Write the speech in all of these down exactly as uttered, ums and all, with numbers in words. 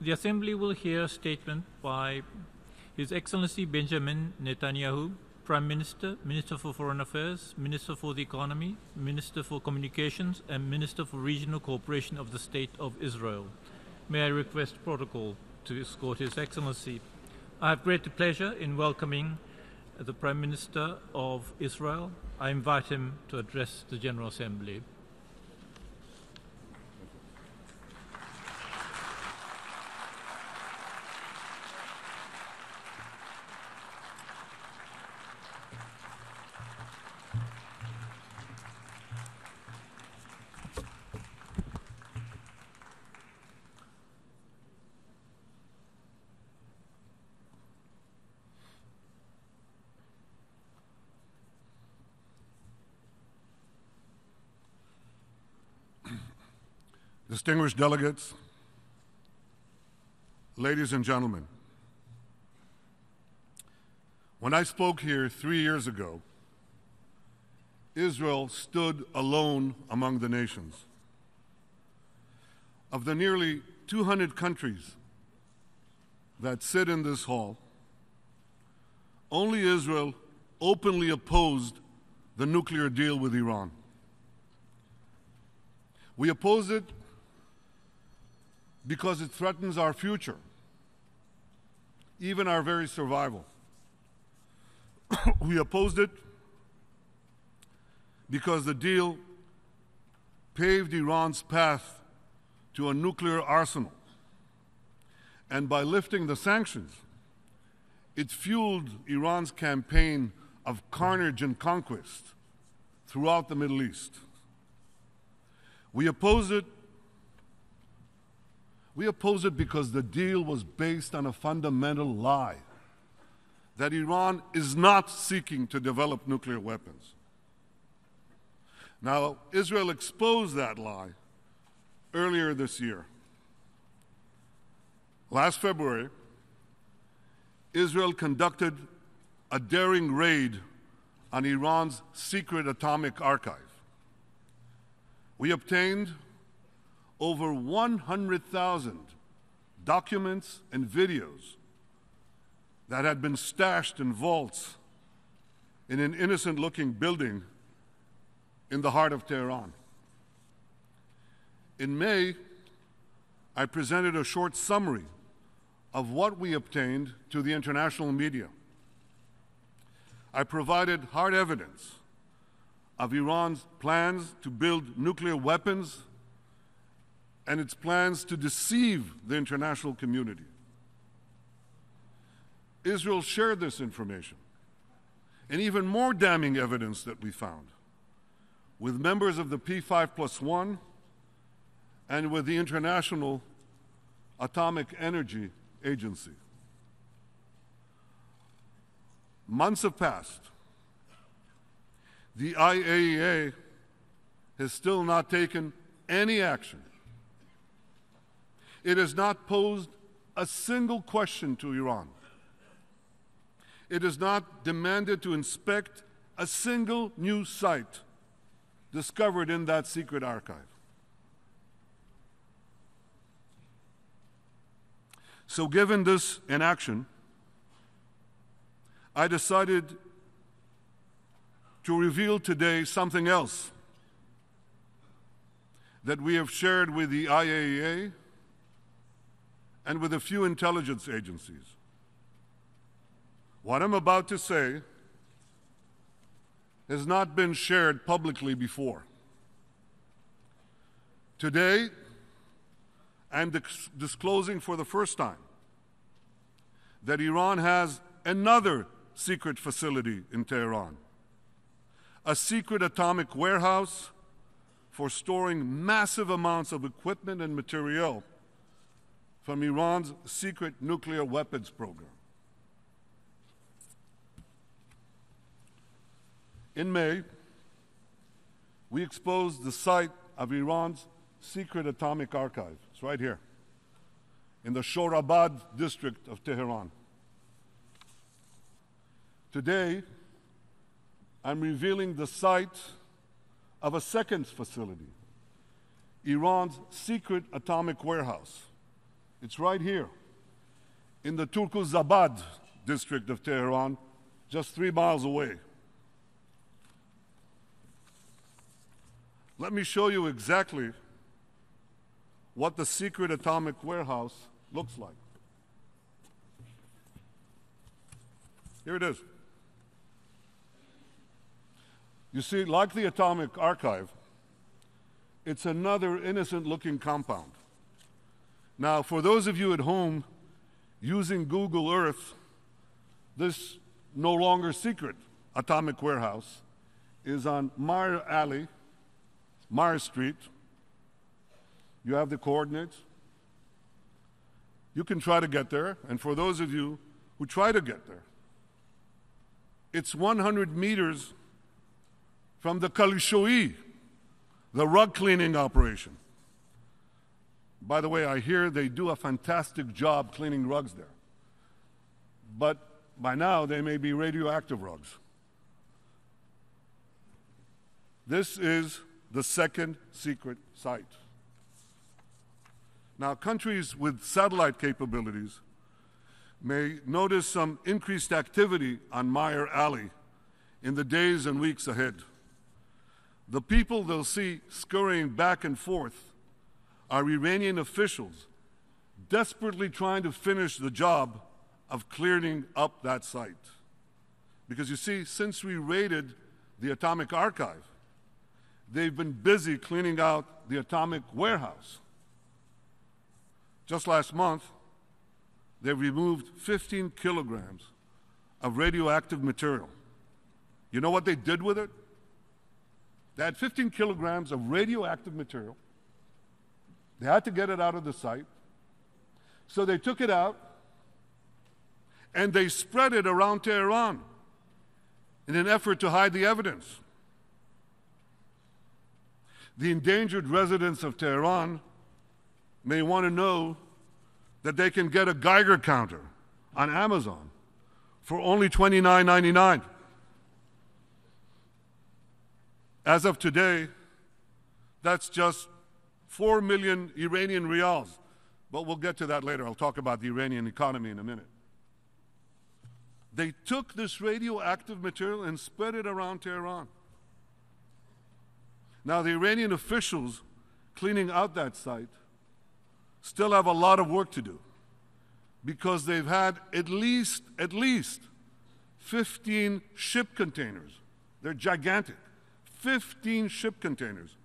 The Assembly will hear a statement by His Excellency Benjamin Netanyahu, Prime Minister, Minister for Foreign Affairs, Minister for the Economy, Minister for Communications, and Minister for Regional Cooperation of the State of Israel. May I request protocol to escort His Excellency. I have great pleasure in welcoming the Prime Minister of Israel. I invite him to address the General Assembly. Distinguished delegates, ladies and gentlemen, when I spoke here three years ago, Israel stood alone among the nations. Of the nearly two hundred countries that sit in this hall, only Israel openly opposed the nuclear deal with Iran. We opposed it because it threatens our future, even our very survival. We opposed it because the deal paved Iran's path to a nuclear arsenal. And by lifting the sanctions, it fueled Iran's campaign of carnage and conquest throughout the Middle East. We opposed it We oppose it because the deal was based on a fundamental lie that Iran is not seeking to develop nuclear weapons. Now, Israel exposed that lie earlier this year. Last February, Israel conducted a daring raid on Iran's secret atomic archive. We obtained over one hundred thousand documents and videos that had been stashed in vaults in an innocent-looking building in the heart of Tehran. In May, I presented a short summary of what we obtained to the international media. I provided hard evidence of Iran's plans to build nuclear weapons and its plans to deceive the international community. Israel shared this information, and even more damning evidence that we found, with members of the P five plus one and with the International Atomic Energy Agency. Months have passed. The I A E A has still not taken any action. It has not posed a single question to Iran. It has not demanded to inspect a single new site discovered in that secret archive. So given this inaction, I decided to reveal today something else that we have shared with the I A E A and with a few intelligence agencies. What I'm about to say has not been shared publicly before. Today, I'm disclosing for the first time that Iran has another secret facility in Tehran, a secret atomic warehouse for storing massive amounts of equipment and materiel from Iran's secret nuclear weapons program. In May, we exposed the site of Iran's secret atomic archive. It's right here, in the Shahrabad district of Tehran. Today, I'm revealing the site of a second facility, Iran's secret atomic warehouse, It's right here, in the Turkuzabad district of Tehran, just three miles away. Let me show you exactly what the secret atomic warehouse looks like. Here it is. You see, like the atomic archive, it's another innocent-looking compound. Now, for those of you at home using Google Earth, this no longer secret atomic warehouse is on Meyer Alley, Meyer Street. You have the coordinates. You can try to get there, and for those of you who try to get there, it's one hundred meters from the Kalishoi, the rug cleaning operation. By the way, I hear they do a fantastic job cleaning rugs there. But by now, they may be radioactive rugs. This is the second secret site. Now, countries with satellite capabilities may notice some increased activity on Meyer Alley in the days and weeks ahead. The people they'll see scurrying back and forth are Iranian officials desperately trying to finish the job of clearing up that site. Because you see, since we raided the atomic archive, they've been busy cleaning out the atomic warehouse. Just last month, they removed fifteen kilograms of radioactive material. You know what they did with it? They had fifteen kilograms of radioactive material. They had to get it out of the site. So they took it out, and they spread it around Tehran in an effort to hide the evidence. The endangered residents of Tehran may want to know that they can get a Geiger counter on Amazon for only twenty-nine ninety-nine. As of today, that's just four million Iranian rials, but we'll get to that later. I'll talk about the Iranian economy in a minute. They took this radioactive material and spread it around Tehran. Now, the Iranian officials cleaning out that site still have a lot of work to do because they've had at least, at least fifteen ship containers. They're gigantic. fifteen ship containers.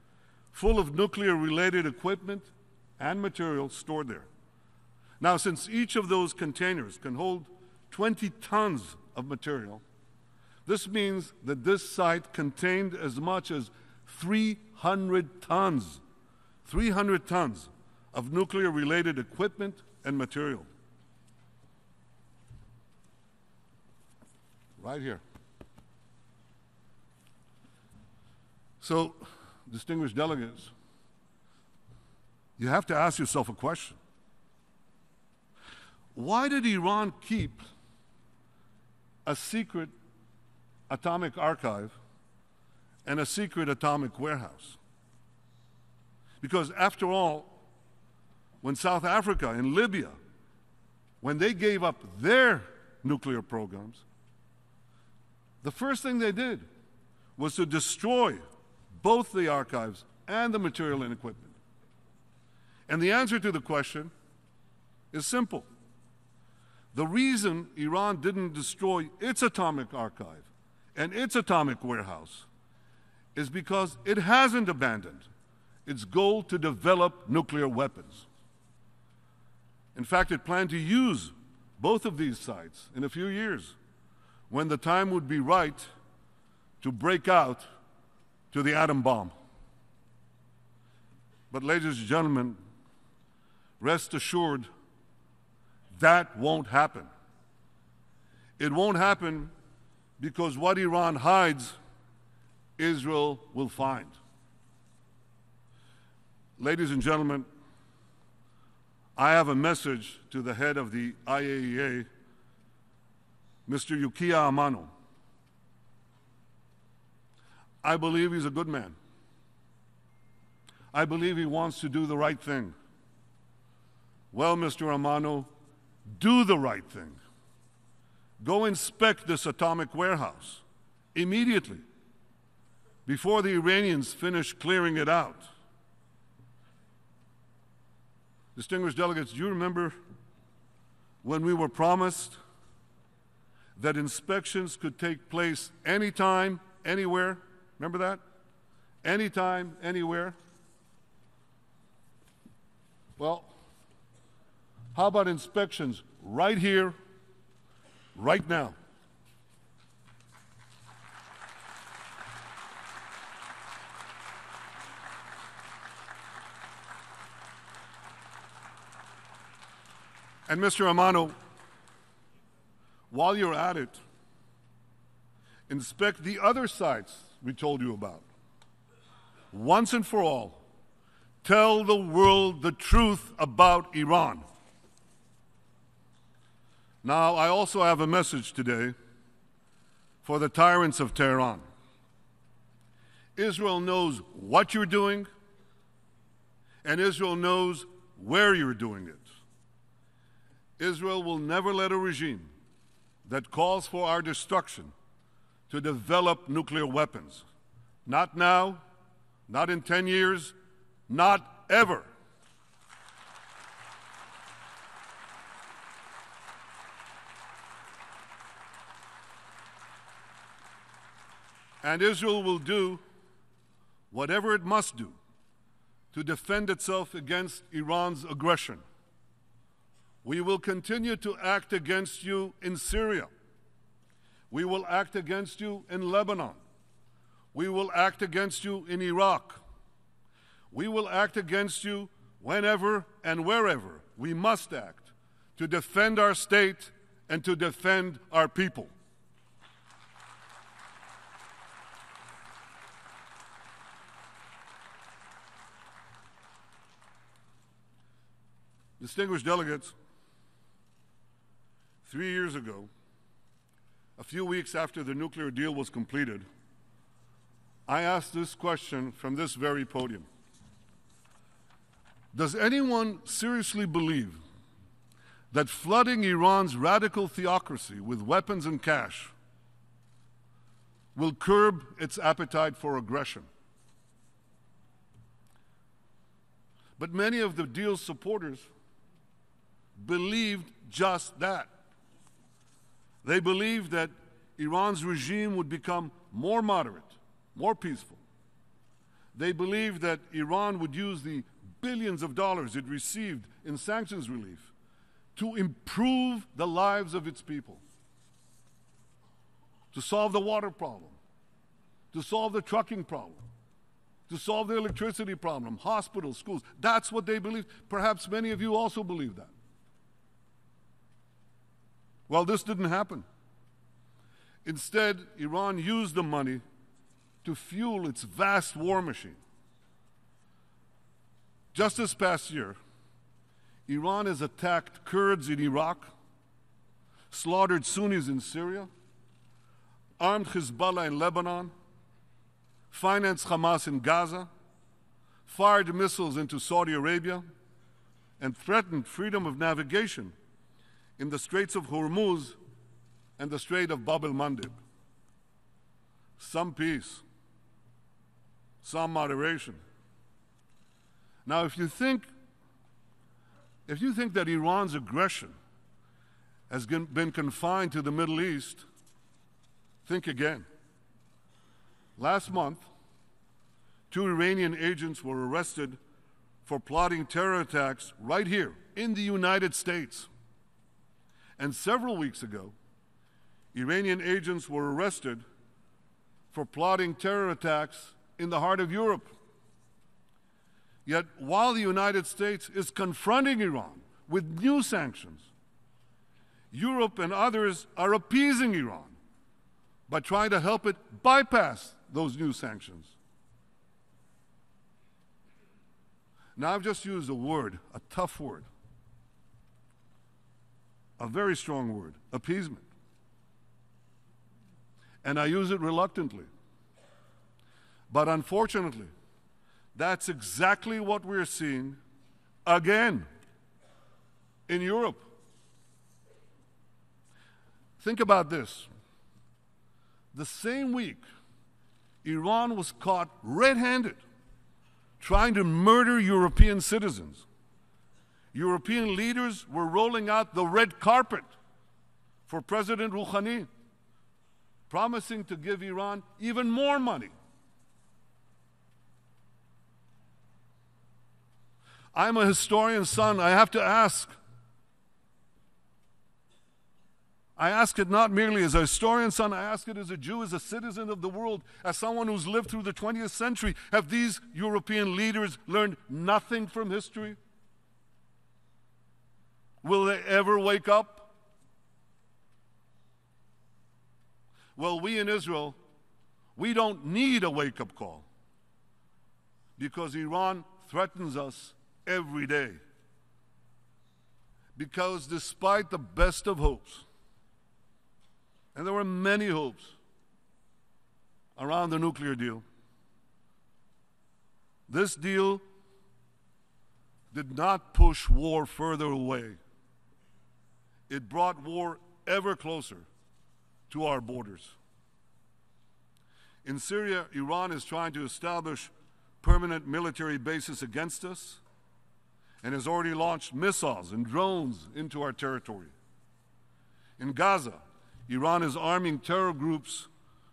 Full of nuclear-related equipment and materials stored there. Now, since each of those containers can hold twenty tons of material, this means that this site contained as much as three hundred tons, three hundred tons of nuclear-related equipment and material. Right here. So, distinguished delegates, you have to ask yourself a question. Why did Iran keep a secret atomic archive and a secret atomic warehouse? Because after all, when South Africa and Libya, when they gave up their nuclear programs, the first thing they did was to destroy both the archives and the material and equipment. And the answer to the question is simple. The reason Iran didn't destroy its atomic archive and its atomic warehouse is because it hasn't abandoned its goal to develop nuclear weapons. In fact, it planned to use both of these sites in a few years when the time would be right to break out to the atom bomb. But ladies and gentlemen, rest assured, that won't happen. It won't happen because what Iran hides, Israel will find. Ladies and gentlemen, I have a message to the head of the I A E A, Mister Yukiya Amano. I believe he's a good man. I believe he wants to do the right thing. Well, Mister Amano, do the right thing. Go inspect this atomic warehouse immediately before the Iranians finish clearing it out. Distinguished delegates, do you remember when we were promised that inspections could take place anytime, anywhere? Remember that? Anytime, anywhere. Well, how about inspections right here, right now? And Mister Amano, while you're at it, inspect the other sites we told you about. Once and for all, tell the world the truth about Iran. Now, I also have a message today for the tyrants of Tehran. Israel knows what you're doing, and Israel knows where you're doing it. Israel will never let a regime that calls for our destruction to develop nuclear weapons. Not now, not in ten years, not ever. And Israel will do whatever it must do to defend itself against Iran's aggression. We will continue to act against you in Syria. We will act against you in Lebanon. We will act against you in Iraq. We will act against you whenever and wherever we must act to defend our state and to defend our people. Distinguished delegates, three years ago, a few weeks after the nuclear deal was completed, I asked this question from this very podium. Does anyone seriously believe that flooding Iran's radical theocracy with weapons and cash will curb its appetite for aggression? But many of the deal's supporters believed just that. They believed that Iran's regime would become more moderate, more peaceful. They believed that Iran would use the billions of dollars it received in sanctions relief to improve the lives of its people, to solve the water problem, to solve the trucking problem, to solve the electricity problem, hospitals, schools. That's what they believed. Perhaps many of you also believe that. Well, this didn't happen. Instead, Iran used the money to fuel its vast war machine. Just this past year, Iran has attacked Kurds in Iraq, slaughtered Sunnis in Syria, armed Hezbollah in Lebanon, financed Hamas in Gaza, fired missiles into Saudi Arabia, and threatened freedom of navigation in the Straits of Hormuz and the Strait of Bab el-Mandeb. Some peace, some moderation. Now, if you think, if you think that Iran's aggression has been confined to the Middle East, think again. Last month, two Iranian agents were arrested for plotting terror attacks right here in the United States. And several weeks ago, Iranian agents were arrested for plotting terror attacks in the heart of Europe. Yet, while the United States is confronting Iran with new sanctions, Europe and others are appeasing Iran by trying to help it bypass those new sanctions. Now, I've just used a word, a tough word, a very strong word, appeasement. And I use it reluctantly. But unfortunately, that's exactly what we're seeing again in Europe. Think about this. The same week, Iran was caught red-handed trying to murder European citizens. European leaders were rolling out the red carpet for President Rouhani, promising to give Iran even more money. I'm a historian's son. I have to ask. I ask it not merely as a historian's son. I ask it as a Jew, as a citizen of the world, as someone who's lived through the twentieth century. Have these European leaders learned nothing from history? Will they ever wake up? Well, we in Israel, we don't need a wake-up call because Iran threatens us every day. Because despite the best of hopes, and there were many hopes around the nuclear deal, this deal did not push war further away. It brought war ever closer to our borders. In Syria, Iran is trying to establish permanent military bases against us and has already launched missiles and drones into our territory. In Gaza, Iran is arming terror groups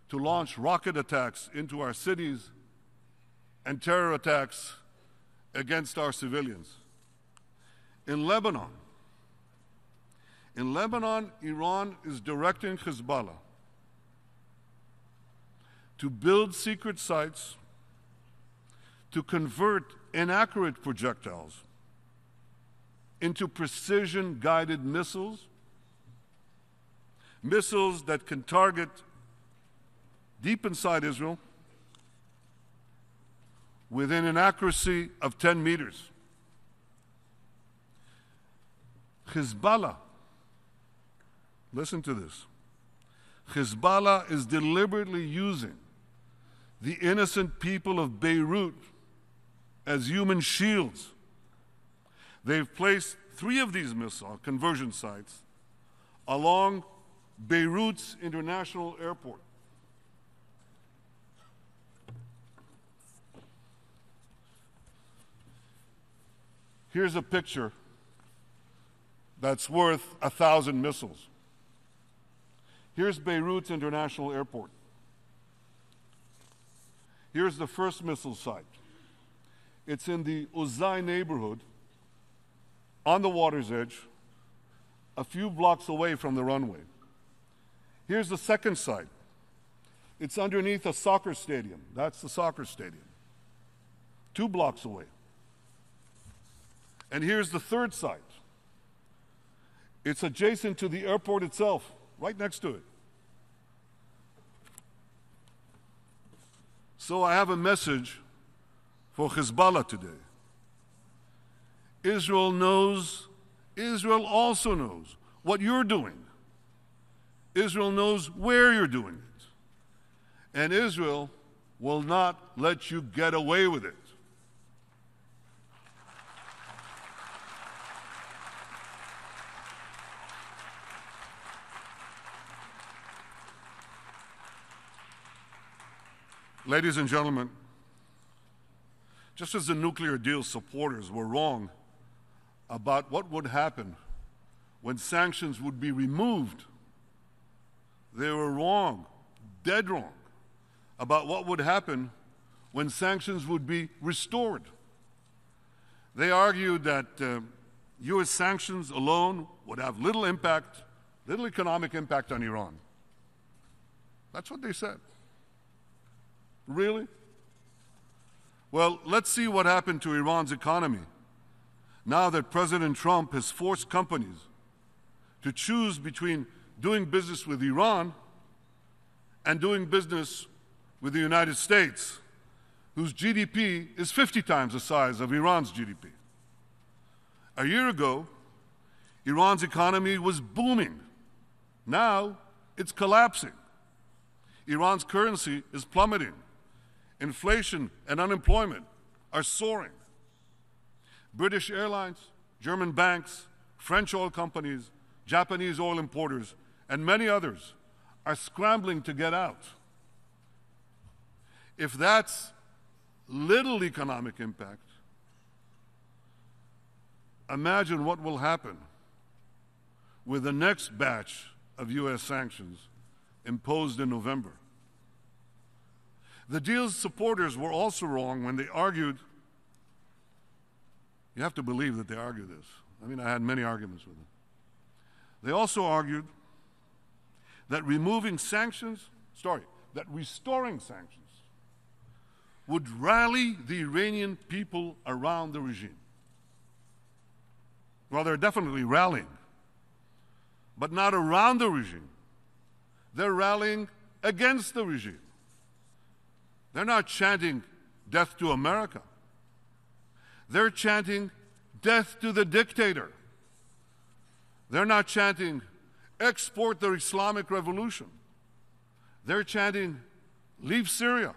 to launch rocket attacks into our cities and terror attacks against our civilians. In Lebanon, In Lebanon, Iran is directing Hezbollah to build secret sites, to convert inaccurate projectiles into precision-guided missiles, missiles that can target deep inside Israel within an accuracy of ten meters. Hezbollah Listen to this. Hezbollah is deliberately using the innocent people of Beirut as human shields. They've placed three of these missile conversion sites along Beirut's international airport. Here's a picture that's worth a thousand missiles. Here's Beirut's international airport. Here's the first missile site. It's in the Uzai neighborhood, on the water's edge, a few blocks away from the runway. Here's the second site. It's underneath a soccer stadium. That's the soccer stadium, two blocks away. And here's the third site. It's adjacent to the airport itself, right next to it. So I have a message for Hezbollah today. Israel knows, Israel also knows what you're doing. Israel knows where you're doing it. And Israel will not let you get away with it. Ladies and gentlemen, just as the nuclear deal supporters were wrong about what would happen when sanctions would be removed, they were wrong, dead wrong, about what would happen when sanctions would be restored. They argued that uh, U S sanctions alone would have little impact, little economic impact on Iran. That's what they said. Really? Well, let's see what happened to Iran's economy now that President Trump has forced companies to choose between doing business with Iran and doing business with the United States, whose G D P is fifty times the size of Iran's G D P. A year ago, Iran's economy was booming. Now it's collapsing. Iran's currency is plummeting. Inflation and unemployment are soaring. British airlines, German banks, French oil companies, Japanese oil importers, and many others are scrambling to get out. If that's little economic impact, imagine what will happen with the next batch of U S sanctions imposed in November. The deal's supporters were also wrong when they argued. You have to believe that they argued this. I mean, I had many arguments with them. They also argued that removing sanctions, sorry, that restoring sanctions would rally the Iranian people around the regime. Well, they're definitely rallying, but not around the regime. They're rallying against the regime. They're not chanting death to America. They're chanting death to the dictator. They're not chanting export the Islamic Revolution. They're chanting leave Syria,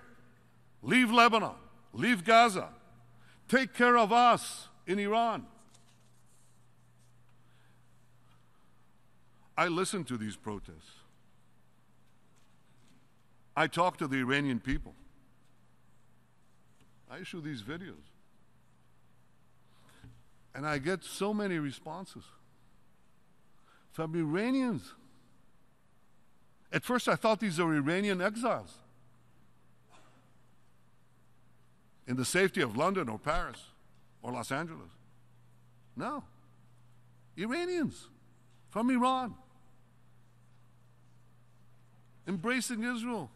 leave Lebanon, leave Gaza, take care of us in Iran. I listened to these protests. I talked to the Iranian people. I issue these videos. And I get so many responses from Iranians. At first I thought these are Iranian exiles in the safety of London or Paris or Los Angeles. No. Iranians from Iran embracing Israel,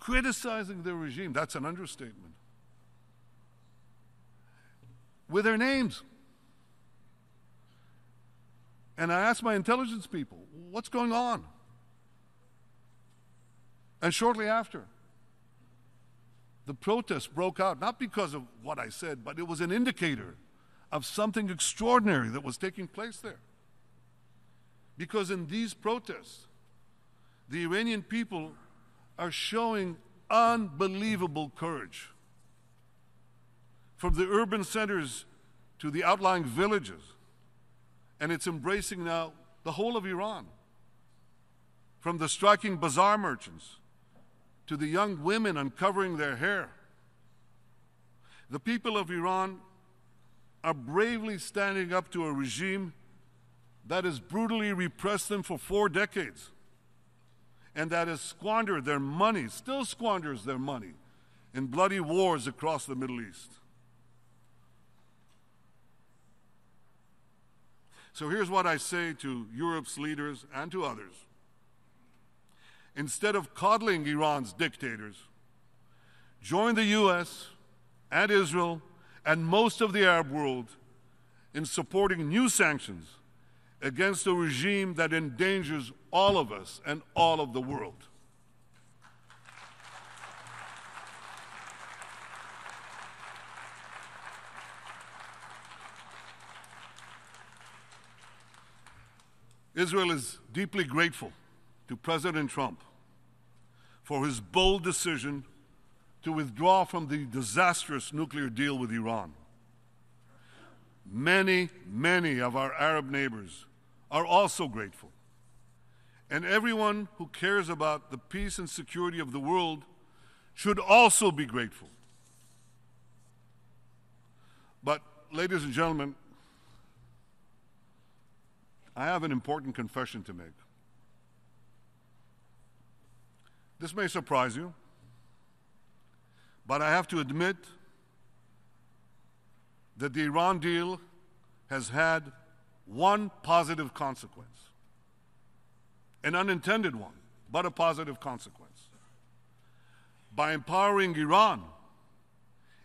criticizing the regime. That's an understatement. With their names. And I asked my intelligence people, what's going on? And shortly after, the protests broke out, not because of what I said, but it was an indicator of something extraordinary that was taking place there. Because in these protests, the Iranian people are showing unbelievable courage. From the urban centers to the outlying villages, and it's embracing now the whole of Iran, from the striking bazaar merchants to the young women uncovering their hair. The people of Iran are bravely standing up to a regime that has brutally repressed them for four decades and that has squandered their money, still squanders their money, in bloody wars across the Middle East. So here's what I say to Europe's leaders and to others. Instead of coddling Iran's dictators, join the U S and Israel and most of the Arab world in supporting new sanctions against a regime that endangers all of us and all of the world. Israel is deeply grateful to President Trump for his bold decision to withdraw from the disastrous nuclear deal with Iran. Many, many of our Arab neighbors are also grateful. And everyone who cares about the peace and security of the world should also be grateful. But, ladies and gentlemen, I have an important confession to make. This may surprise you, but I have to admit that the Iran deal has had one positive consequence, an unintended one, but a positive consequence. By empowering Iran,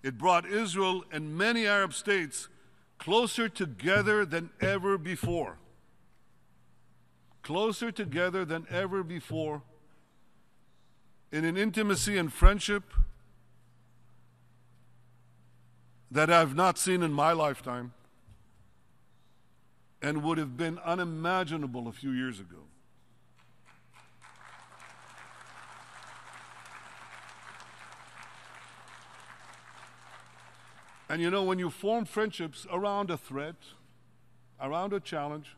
it brought Israel and many Arab states closer together than ever before. Closer together than ever before in an intimacy and friendship that I've not seen in my lifetime and would have been unimaginable a few years ago. And you know, when you form friendships around a threat, around a challenge,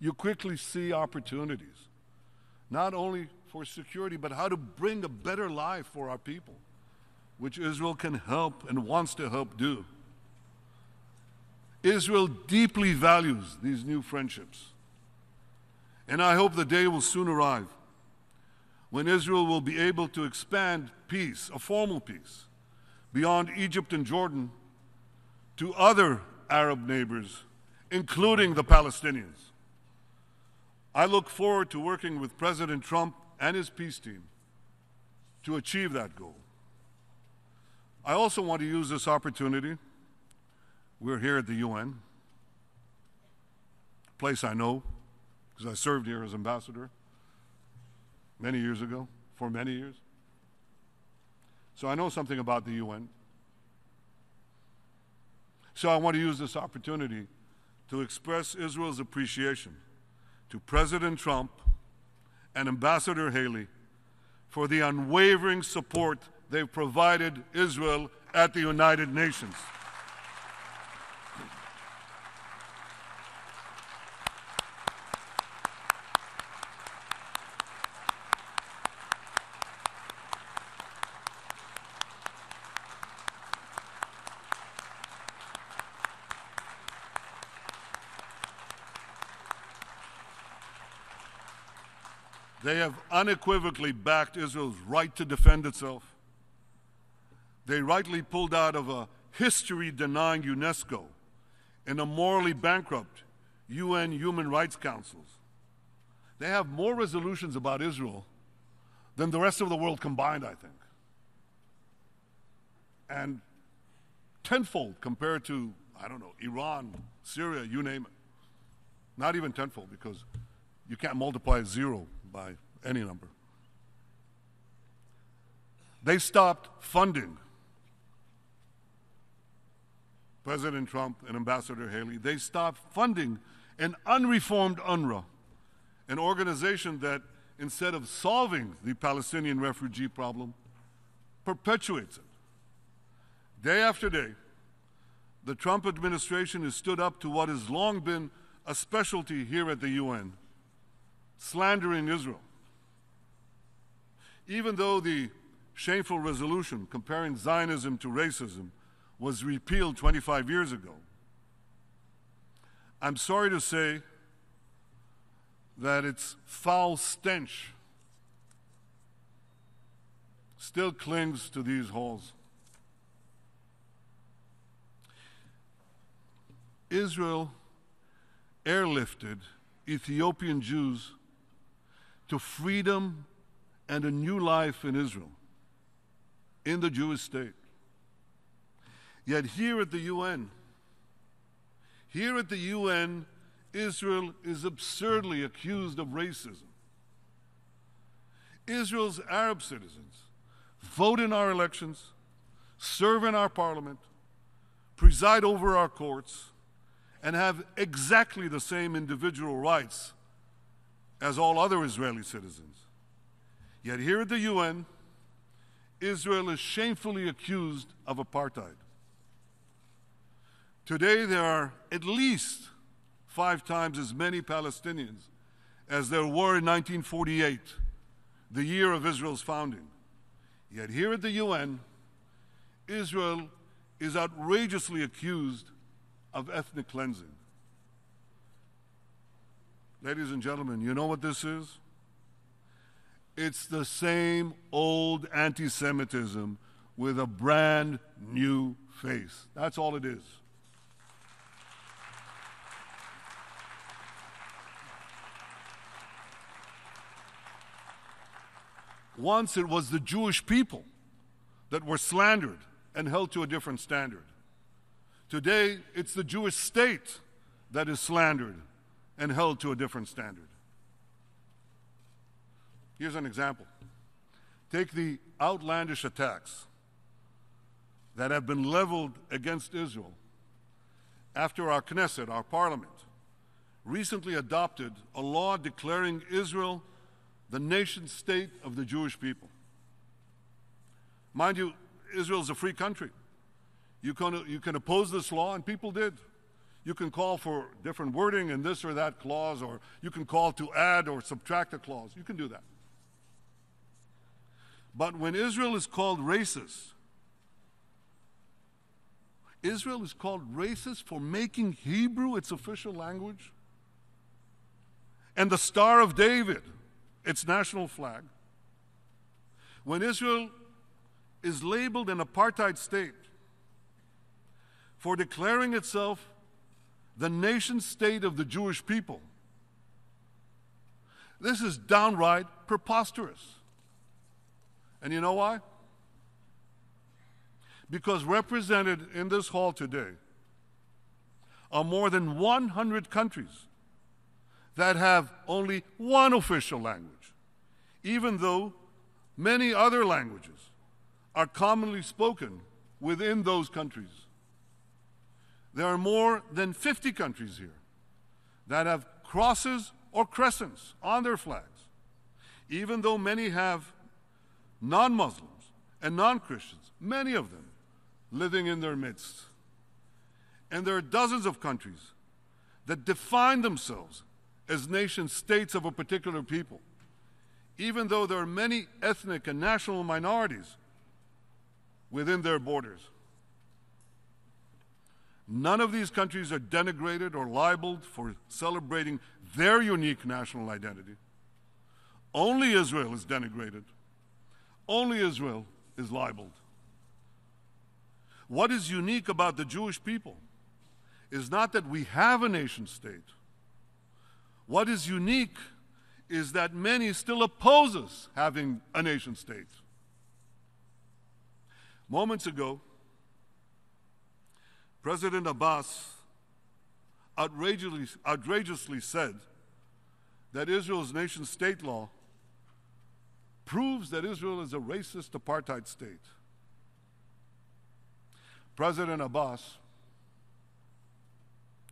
you quickly see opportunities, not only for security, but how to bring a better life for our people, which Israel can help and wants to help do. Israel deeply values these new friendships, and I hope the day will soon arrive when Israel will be able to expand peace, a formal peace, beyond Egypt and Jordan to other Arab neighbors, including the Palestinians. I look forward to working with President Trump and his peace team to achieve that goal. I also want to use this opportunity. We're here at the U N, a place I know because I served here as ambassador many years ago, for many years. So I know something about the U N. So I want to use this opportunity to express Israel's appreciation to President Trump and Ambassador Haley for the unwavering support they've provided Israel at the United Nations. They have unequivocally backed Israel's right to defend itself. They rightly pulled out of a history-denying UNESCO and a morally bankrupt U N Human Rights Councils. They have more resolutions about Israel than the rest of the world combined, I think, and tenfold compared to, I don't know, Iran, Syria, you name it. Not even tenfold, because you can't multiply zero by any number. They stopped funding President Trump and Ambassador Haley. They stopped funding an unreformed UNRWA, an organization that, instead of solving the Palestinian refugee problem, perpetuates it. Day after day, the Trump administration has stood up to what has long been a specialty here at the U N, slandering Israel. Even though the shameful resolution comparing Zionism to racism was repealed twenty-five years ago, I'm sorry to say that its foul stench still clings to these halls. Israel airlifted Ethiopian Jews to freedom and a new life in Israel, in the Jewish state. Yet here at the U N, here at the U N, Israel is absurdly accused of racism. Israel's Arab citizens vote in our elections, serve in our parliament, preside over our courts, and have exactly the same individual rights as all other Israeli citizens. Yet here at the U N, Israel is shamefully accused of apartheid. Today, there are at least five times as many Palestinians as there were in nineteen forty-eight, the year of Israel's founding. Yet here at the U N, Israel is outrageously accused of ethnic cleansing. Ladies and gentlemen, you know what this is? It's the same old anti-Semitism with a brand new face. That's all it is. Once it was the Jewish people that were slandered and held to a different standard. Today, it's the Jewish state that is slandered and held to a different standard. Here's an example. Take the outlandish attacks that have been leveled against Israel after our Knesset, our parliament, recently adopted a law declaring Israel the nation-state of the Jewish people. Mind you, Israel is a free country. You can, you can oppose this law, and people did. You can call for different wording in this or that clause, or you can call to add or subtract a clause. You can do that. But when Israel is called racist, Israel is called racist for making Hebrew its official language and the Star of David its national flag. When Israel is labeled an apartheid state for declaring itself the nation state of the Jewish people, this is downright preposterous. And you know why? Because represented in this hall today are more than one hundred countries that have only one official language, even though many other languages are commonly spoken within those countries. There are more than fifty countries here that have crosses or crescents on their flags, even though many have non-Muslims and non-Christians, many of them, living in their midst. And there are dozens of countries that define themselves as nation states of a particular people, even though there are many ethnic and national minorities within their borders. None of these countries are denigrated or libeled for celebrating their unique national identity. Only Israel is denigrated. Only Israel is libeled. What is unique about the Jewish people is not that we have a nation state. What is unique is that many still oppose us having a nation state. Moments ago, President Abbas outrageously, outrageously said that Israel's nation state law proves that Israel is a racist apartheid state. President Abbas,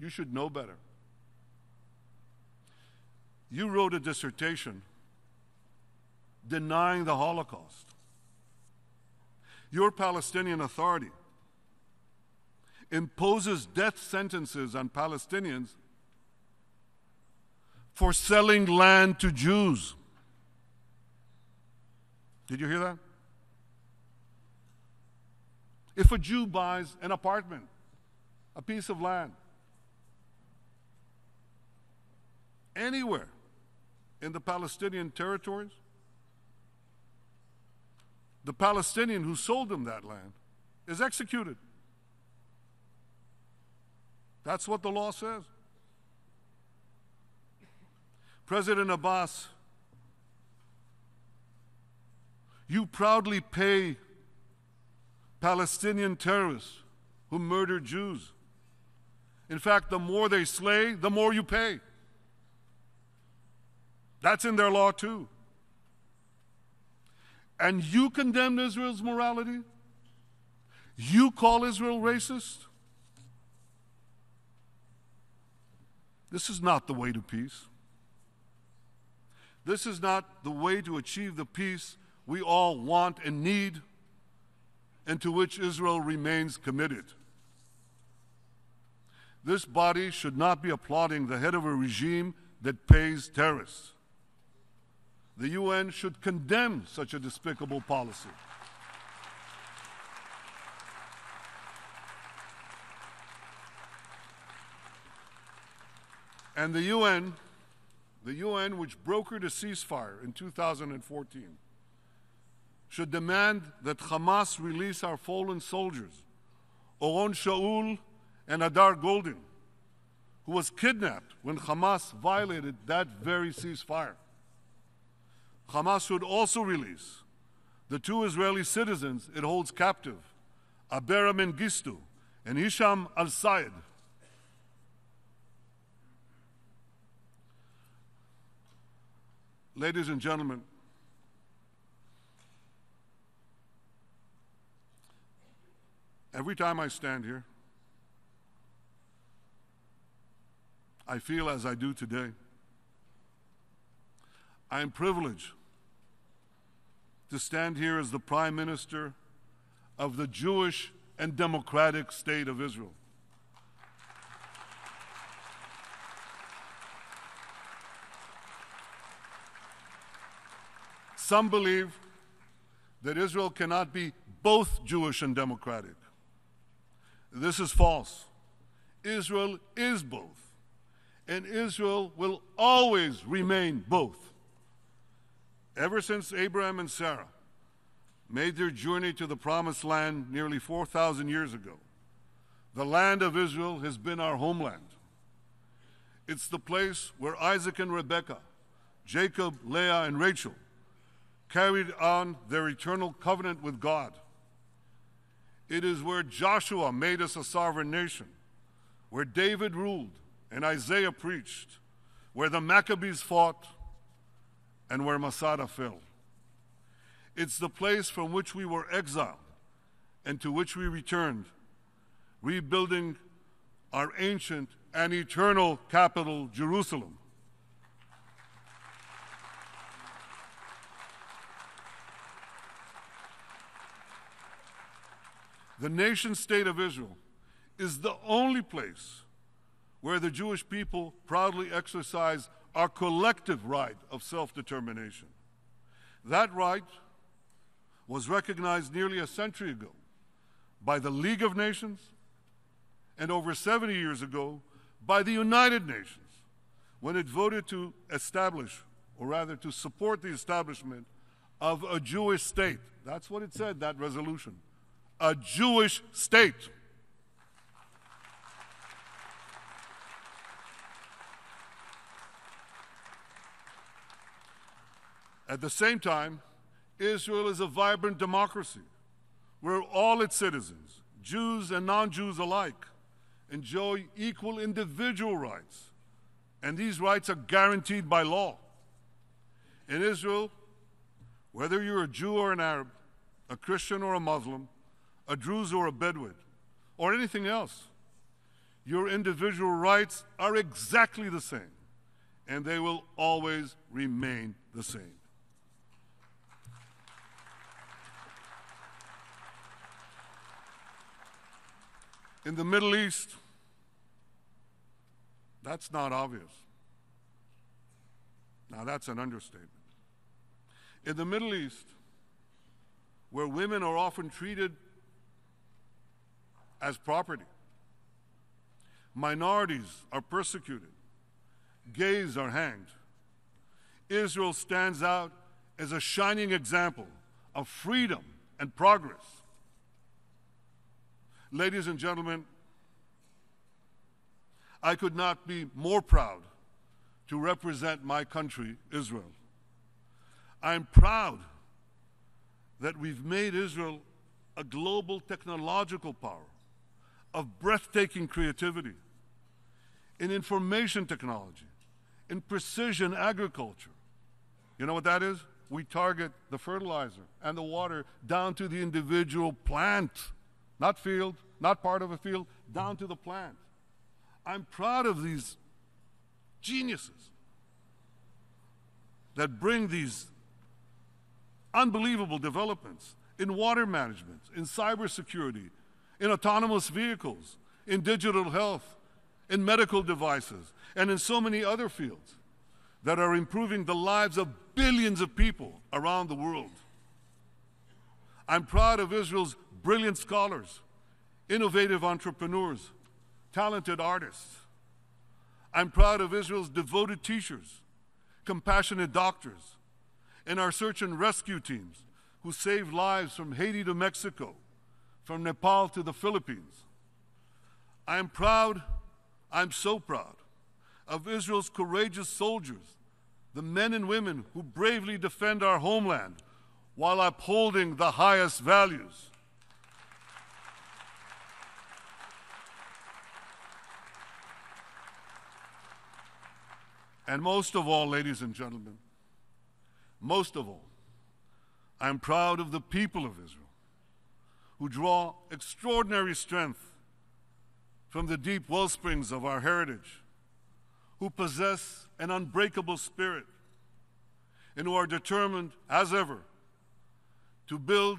you should know better. You wrote a dissertation denying the Holocaust. Your Palestinian Authority imposes death sentences on Palestinians for selling land to Jews. Did you hear that? If a Jew buys an apartment, a piece of land, anywhere in the Palestinian territories, the Palestinian who sold them that land is executed. That's what the law says. President Abbas, you proudly pay Palestinian terrorists who murder Jews. In fact, the more they slay, the more you pay. That's in their law too. And you condemn Israel's morality? You call Israel racist? This is not the way to peace. This is not the way to achieve the peace we all want and need, and to which Israel remains committed. This body should not be applauding the head of a regime that pays terrorists. The U N should condemn such a despicable policy. And the U N, the U N which brokered a ceasefire in two thousand fourteen, should demand that Hamas release our fallen soldiers, Oron Shaul and Adar Goldin, who was kidnapped when Hamas violated that very ceasefire. Hamas should also release the two Israeli citizens it holds captive, Abera Mengistu and Hisham al-Sayed. Ladies and gentlemen, every time I stand here, I feel as I do today. I am privileged to stand here as the Prime Minister of the Jewish and Democratic State of Israel. Some believe that Israel cannot be both Jewish and democratic. This is false. Israel is both, and Israel will always remain both. Ever since Abraham and Sarah made their journey to the Promised Land nearly four thousand years ago, the land of Israel has been our homeland. It's the place where Isaac and Rebekah, Jacob, Leah, and Rachel carried on their eternal covenant with God. It is where Joshua made us a sovereign nation, where David ruled and Isaiah preached, where the Maccabees fought, and where Masada fell. It's the place from which we were exiled and to which we returned, rebuilding our ancient and eternal capital, Jerusalem. The nation-state of Israel is the only place where the Jewish people proudly exercise our collective right of self-determination. That right was recognized nearly a century ago by the League of Nations and over seventy years ago by the United Nations when it voted to establish, or rather to support the establishment of a Jewish state. That's what it said, that resolution. A Jewish state. At the same time, Israel is a vibrant democracy where all its citizens, Jews and non-Jews alike, enjoy equal individual rights, and these rights are guaranteed by law. In Israel, whether you're a Jew or an Arab, a Christian or a Muslim, a Druze or a Bedouin, or anything else, your individual rights are exactly the same, and they will always remain the same. In the Middle East, that's not obvious. Now, that's an understatement. In the Middle East, where women are often treated as property, minorities are persecuted, gays are hanged, Israel stands out as a shining example of freedom and progress. Ladies and gentlemen, I could not be more proud to represent my country, Israel. I'm proud that we've made Israel a global technological power of breathtaking creativity, in information technology, in precision agriculture. You know what that is? We target the fertilizer and the water down to the individual plant. Not field, not part of a field, down to the plant. I'm proud of these geniuses that bring these unbelievable developments in water management, in cybersecurity, in autonomous vehicles, in digital health, in medical devices, and in so many other fields that are improving the lives of billions of people around the world. I'm proud of Israel's brilliant scholars, innovative entrepreneurs, talented artists. I'm proud of Israel's devoted teachers, compassionate doctors, and our search and rescue teams who save lives from Haiti to Mexico, from Nepal to the Philippines. I'm proud, I'm so proud, of Israel's courageous soldiers, the men and women who bravely defend our homeland while upholding the highest values. And most of all, ladies and gentlemen, most of all, I'm proud of the people of Israel who draw extraordinary strength from the deep wellsprings of our heritage, who possess an unbreakable spirit, and who are determined, as ever, to build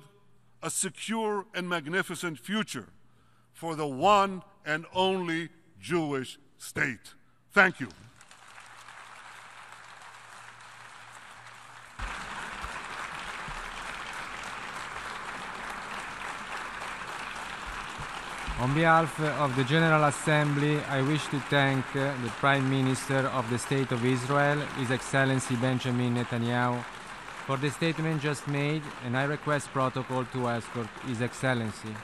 a secure and magnificent future for the one and only Jewish state. Thank you. On behalf of the General Assembly, I wish to thank the Prime Minister of the State of Israel, His Excellency Benjamin Netanyahu, for the statement just made, and I request protocol to escort His Excellency.